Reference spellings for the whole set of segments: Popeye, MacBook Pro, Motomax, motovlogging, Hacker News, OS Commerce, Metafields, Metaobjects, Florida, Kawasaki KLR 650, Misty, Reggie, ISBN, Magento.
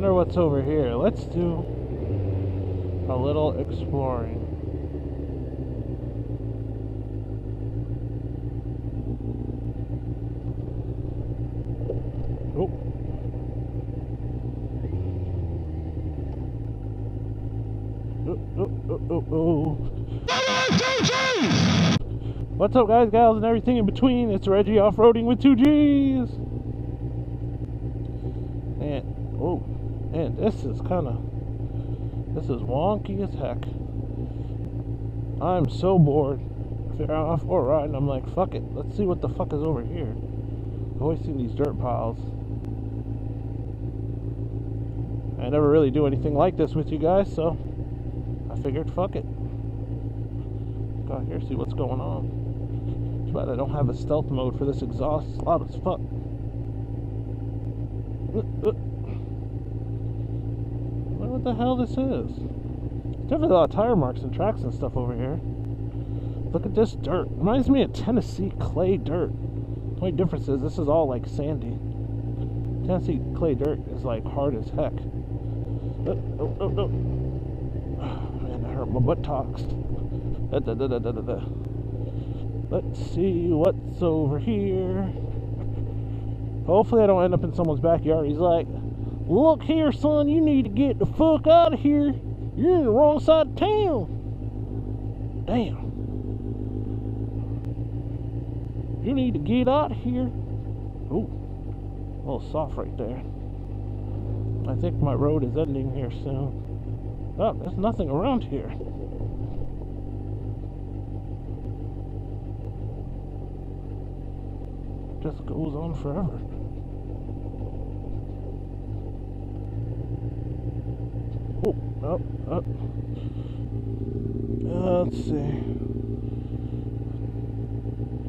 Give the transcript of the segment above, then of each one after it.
Wonder what's over here. Let's do a little exploring. What's up, guys, gals, and everything in between? It's Reggie off-roading with two G's. And oh, and this is wonky as heck. I'm so bored. If you're off for a ride, and I'm like, fuck it. Let's see what the fuck is over here. I always see these dirt piles. I never really do anything like this with you guys, so I figured, fuck it. Go out here, see what's going on. But I don't have a stealth mode for this exhaust. It's loud as fuck. Wonder what the hell this is. Definitely a lot of tire marks and tracks and stuff over here. Look at this dirt. Reminds me of Tennessee clay dirt. The only difference is this is all like sandy. Tennessee clay dirt is like hard as heck. Man, I hurt my butt talks. Let's see what's over here. Hopefully I don't end up in someone's backyard. He's like, look here, son, you need to get the fuck out of here. You're in the wrong side of town. Damn. You need to get out of here. Oh, a little soft right there. I think my road is ending here soon. Oh, there's nothing around here. Just goes on forever. Oh, up, up. Let's see.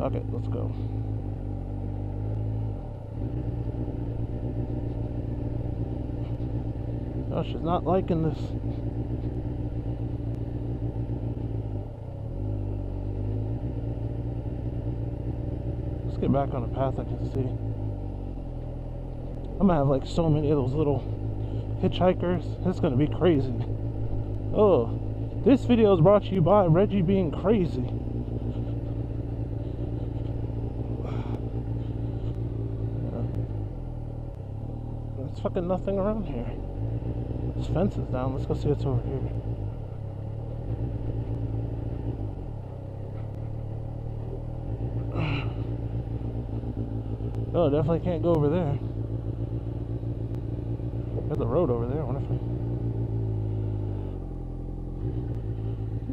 Okay, let's go. Oh, she's not liking this. Get back on the path I can see. I'm gonna have like so many of those little hitchhikers. That's gonna be crazy. Oh, this video is brought to you by Reggie being crazy. There's fucking nothing around here. This fence is down. Let's go see what's over here. Oh, definitely can't go over there. There's a road over there. I wonder if I...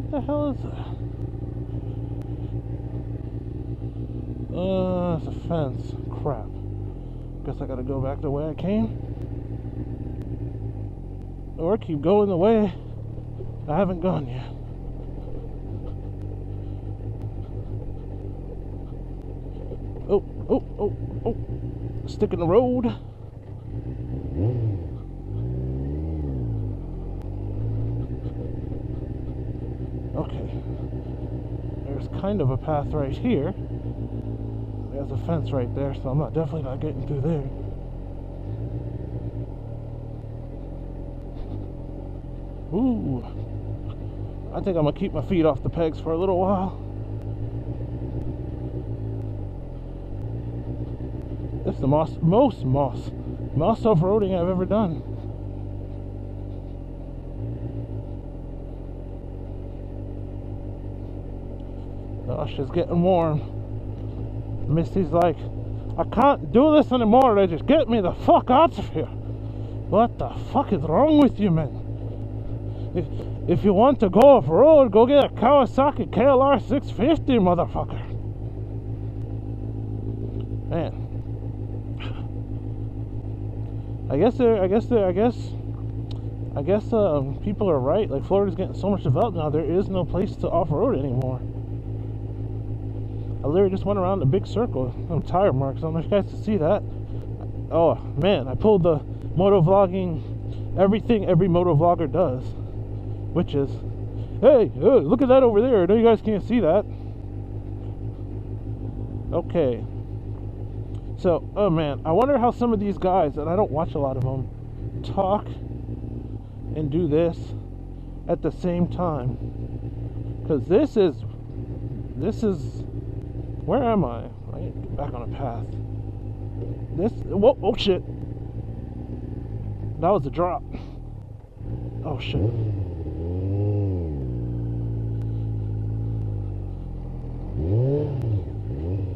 What the hell is that? Oh, it's a fence. Crap. Guess I gotta go back the way I came. Or keep going the way I haven't gone yet. Oh, oh, oh, oh, stick in the road. Okay. There's kind of a path right here. There's a fence right there, so I'm definitely not getting through there. Ooh. I think I'm gonna keep my feet off the pegs for a little while. It's the most off-roading I've ever done. Oh, she's getting warm. Misty's like, I can't do this anymore, they just get me the fuck out of here. What the fuck is wrong with you, man? If you want to go off-road, go get a Kawasaki KLR 650, motherfucker. Man. I guess people are right. Like, Florida's getting so much developed now, there is no place to off-road anymore. I literally just went around a big circle. I'm tire marks. I don't know if you guys can see that. Oh, man, I pulled the motovlogging, everything every motovlogger does, which is, hey, look at that over there. I know you guys can't see that. Okay. So, oh man, I wonder how some of these guys, and I don't watch a lot of them, talk and do this at the same time, because this is where am I? I need to get back on a path. This, whoa, oh shit, that was a drop. Oh shit.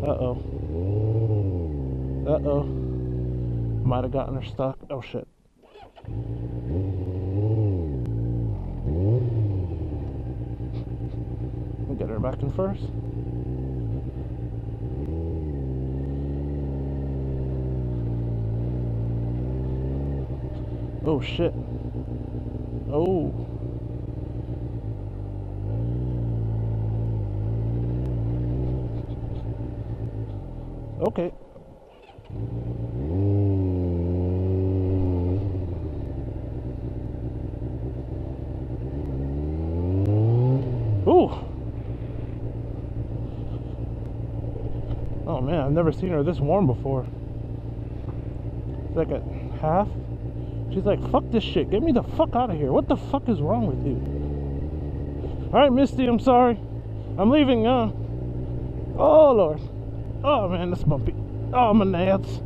Uh oh. Might have gotten her stuck. Oh shit. We'll get her back in first. Oh shit. Oh. Okay. Ooh. Oh man, I've never seen her this warm before. It's like at half. She's like, fuck this shit, get me the fuck out of here. What the fuck is wrong with you? Alright, Misty, I'm sorry. I'm leaving now. Oh Lord. Oh man, that's bumpy. Oh my nads.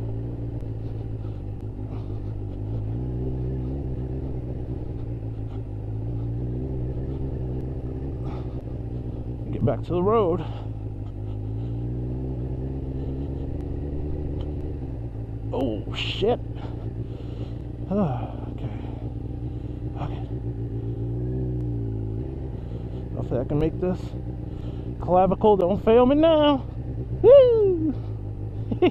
Get back to the road. Oh shit. Okay. Hopefully I can make this. Clavicle, don't fail me now. Woo! I'm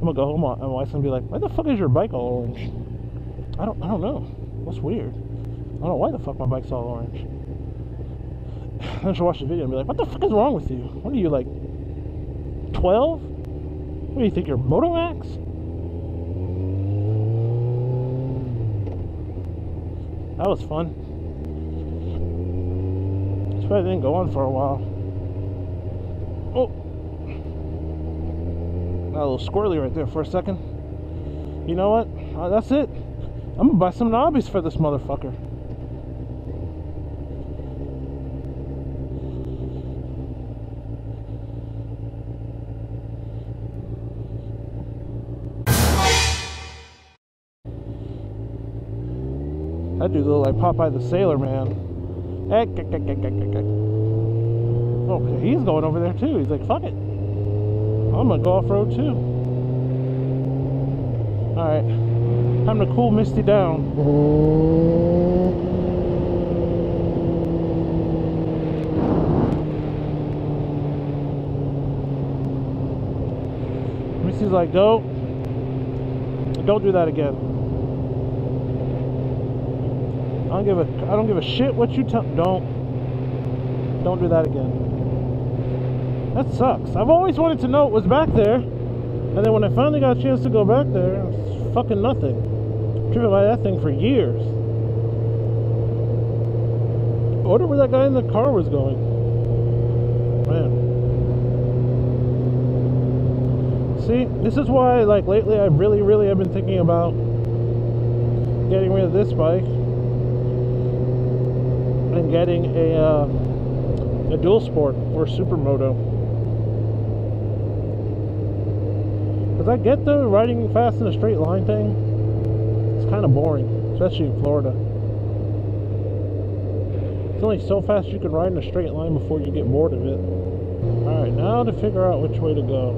gonna go home and my wife's gonna be like, why the fuck is your bike all orange? I don't know. That's weird. I don't know why the fuck my bike's all orange. I should watch the video and be like, what the fuck is wrong with you? What are you, like 12? What do you think, you're Motomax? That was fun. This probably didn't go on for a while. Oh! Got a little squirrely right there for a second. You know what? That's it. I'm gonna buy some knobbies for this motherfucker. That dude looked like Popeye the Sailor Man. Oh, he's going over there too. He's like, fuck it. I'm gonna go off-road too. Alright. Time to cool Misty down. Misty's like, go. Don't do that again. I don't give a shit what you tell. Don't do that again. That sucks. I've always wanted to know it was back there, and then when I finally got a chance to go back there, it was fucking nothing. Driven by that thing for years. I wonder where that guy in the car was going. Man. See, this is why, like, lately I really have been thinking about getting rid of this bike. And getting a dual sport or supermoto, because I get the riding fast in a straight line thing, it's kind of boring, especially in Florida. It's only so fast you can ride in a straight line before you get bored of it. Alright, now to figure out which way to go.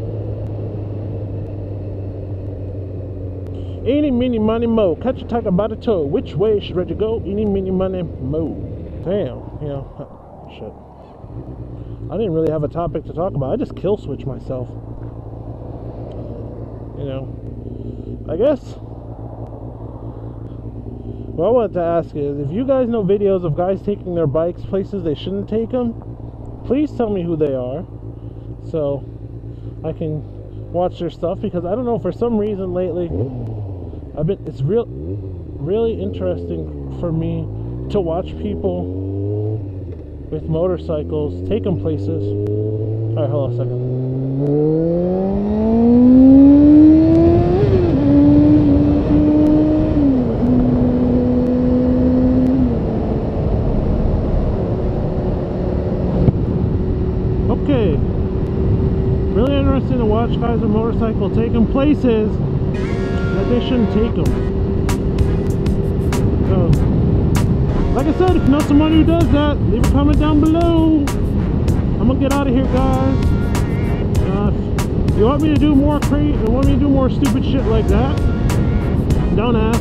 Eeny, meeny, miny, mo, catch a tiger by the toe, which way should Reggie go? Eeny, meeny, miny, mo. Damn, you know, shit. I didn't really have a topic to talk about. I just kill switch myself. You know, I guess what I wanted to ask is, if you guys know videos of guys taking their bikes places they shouldn't take them, please tell me who they are so I can watch their stuff, because I don't know, for some reason lately it's really interesting for me to watch people with motorcycles take them places. Alright, hold on a second. Okay, really interesting to watch guys with motorcycle take them places that they shouldn't take them. So, like I said, if you know someone who does that, leave a comment down below. I'm gonna get out of here, guys. If you want me to do more crazy, you want me to do more stupid shit like that, don't ask.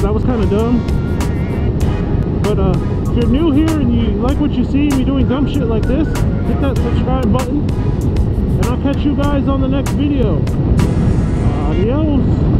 That was kind of dumb. But if you're new here and you like what you see and you're doing dumb shit like this, hit that subscribe button, and I'll catch you guys on the next video. Adios.